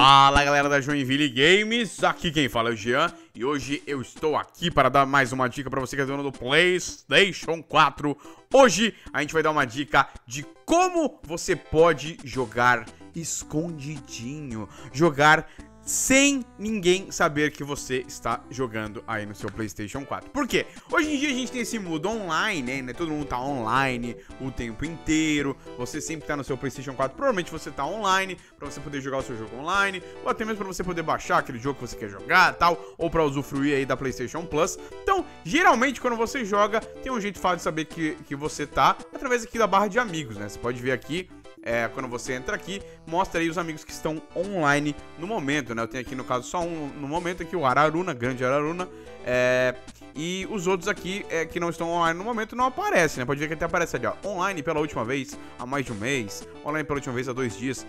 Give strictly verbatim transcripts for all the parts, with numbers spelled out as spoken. Fala galera da Joinville Games, aqui quem fala é o Jean e hoje eu estou aqui para dar mais uma dica para você que é dono do PlayStation quatro. Hoje a gente vai dar uma dica de como você pode jogar escondidinho, jogar sem ninguém saber que você está jogando aí no seu PlayStation quatro. Por quê? Hoje em dia a gente tem esse mundo online, né? Todo mundo tá online o tempo inteiro. Você sempre tá no seu PlayStation quatro, provavelmente você tá online pra você poder jogar o seu jogo online, ou até mesmo pra você poder baixar aquele jogo que você quer jogar, tal, ou pra usufruir aí da PlayStation Plus. Então, geralmente quando você joga, tem um jeito fácil de saber que, que você tá através aqui da barra de amigos, né? Você pode ver aqui. É, quando você entra aqui, mostra aí os amigos que estão online no momento, né? Eu tenho aqui, no caso, só um no momento aqui, o Araruna, grande Araruna. É, e os outros aqui é, que não estão online no momento não aparecem, né? Pode ver que até aparece ali, ó. Online pela última vez há mais de um mês. Online pela última vez há dois dias.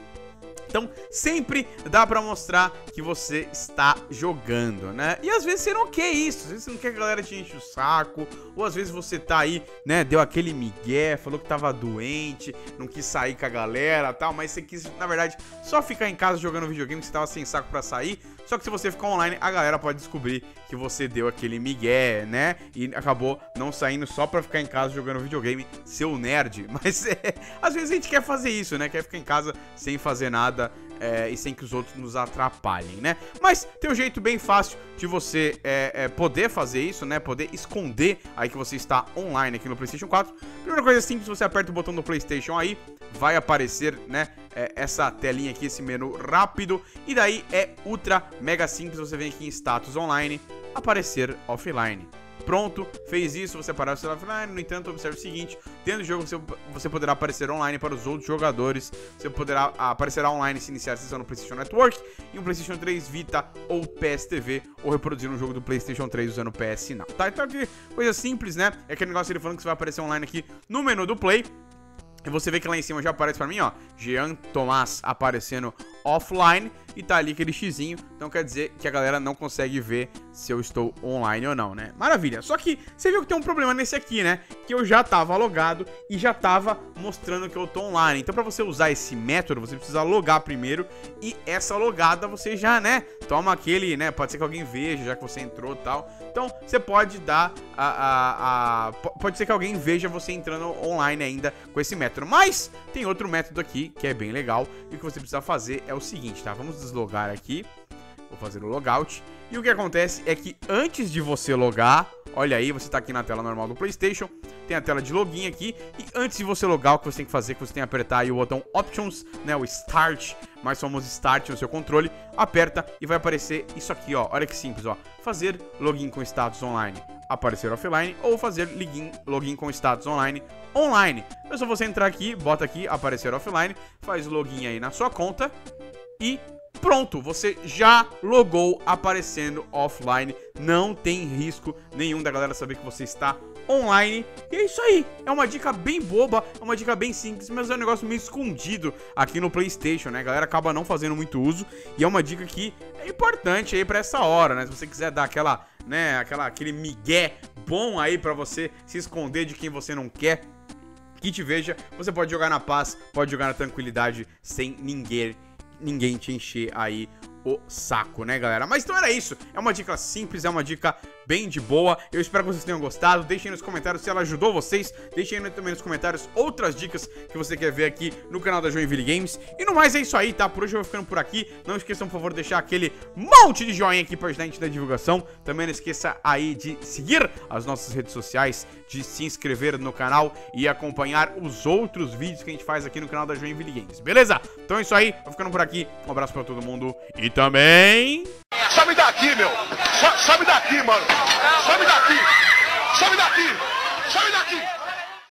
Então, sempre dá pra mostrar que você está jogando, né? E às vezes você não quer isso, às vezes você não quer que a galera te enche o saco, ou às vezes você tá aí, né, deu aquele migué, falou que tava doente, não quis sair com a galera e tal, mas você quis, na verdade, só ficar em casa jogando videogame, que você tava sem saco pra sair, só que se você ficar online, a galera pode descobrir que você deu aquele migué, né? E acabou não saindo só pra ficar em casa jogando videogame, seu nerd. Mas é, às vezes a gente quer fazer isso, né? Quer ficar em casa sem fazer nada. É, e sem que os outros nos atrapalhem, né? Mas tem um jeito bem fácil de você é, é, poder fazer isso, né? Poder esconder aí que você está online aqui no PlayStation quatro. Primeira coisa simples, você aperta o botão do PlayStation aí, vai aparecer, né, é, essa telinha aqui, esse menu rápido. E daí é ultra mega simples, você vem aqui em status online, aparecer offline. Pronto, fez isso, você parar o celular offline. No entanto, observe o seguinte: dentro do jogo você, você poderá aparecer online para os outros jogadores. Você poderá aparecer online se iniciar a sessão no PlayStation Network, em um PlayStation três, Vita ou P S T V, ou reproduzir um jogo do PlayStation três usando o P S Now. Tá, então aqui, coisa simples, né? É aquele negócio que ele falando que você vai aparecer online aqui no menu do Play. E você vê que lá em cima já aparece pra mim, ó, Jean Tomás aparecendo offline, e tá ali aquele xizinho. Então quer dizer que a galera não consegue ver se eu estou online ou não, né? Maravilha. Só que você viu que tem um problema nesse aqui, né? Que eu já tava logado e já tava mostrando que eu tô online. Então pra você usar esse método, você precisa logar primeiro, e essa logada você já, né, toma aquele, né, pode ser que alguém veja já que você entrou e tal. Então você pode dar a, a, a... pode ser que alguém veja você entrando online ainda com esse método. Mas tem outro método aqui que é bem legal, e o que você precisa fazer é o seguinte, tá? Vamos deslogar aqui, vou fazer o logout, e o que acontece é que antes de você logar, olha aí, você tá aqui na tela normal do PlayStation, tem a tela de login aqui, e antes de você logar, o que você tem que fazer é que você tem que apertar aí o botão Options, né, o Start, mais famoso Start no seu controle, aperta e vai aparecer isso aqui, ó, olha que simples, ó, fazer login com status online, aparecer offline, ou fazer login, login com status online, online. É só você entrar aqui, bota aqui, aparecer offline, faz o login aí na sua conta e pronto, você já logou aparecendo offline, não tem risco nenhum da galera saber que você está online. E é isso aí, é uma dica bem boba, é uma dica bem simples, mas é um negócio meio escondido aqui no PlayStation, né? A galera acaba não fazendo muito uso, e é uma dica que é importante aí pra essa hora, né? Se você quiser dar aquela, né, aquela, aquele migué bom aí pra você se esconder de quem você não quer que te veja, você pode jogar na paz, pode jogar na tranquilidade, sem ninguém ninguém te encher aí o saco, né, galera? Mas então era isso, é uma dica simples, é uma dica bem de boa. Eu espero que vocês tenham gostado. Deixem aí nos comentários se ela ajudou vocês. Deixem aí também nos comentários outras dicas que você quer ver aqui no canal da Joinville Games. E no mais é isso aí, tá? Por hoje eu vou ficando por aqui. Não esqueçam, por favor, de deixar aquele monte de joinha aqui pra ajudar a gente na divulgação. Também não esqueça aí de seguir as nossas redes sociais, de se inscrever no canal e acompanhar os outros vídeos que a gente faz aqui no canal da Joinville Games, beleza? Então é isso aí, vou ficando por aqui. Um abraço pra todo mundo e também... Sabe daqui, meu! Sabe daqui, mano! Sabe daqui! Sabe daqui! Sabe daqui!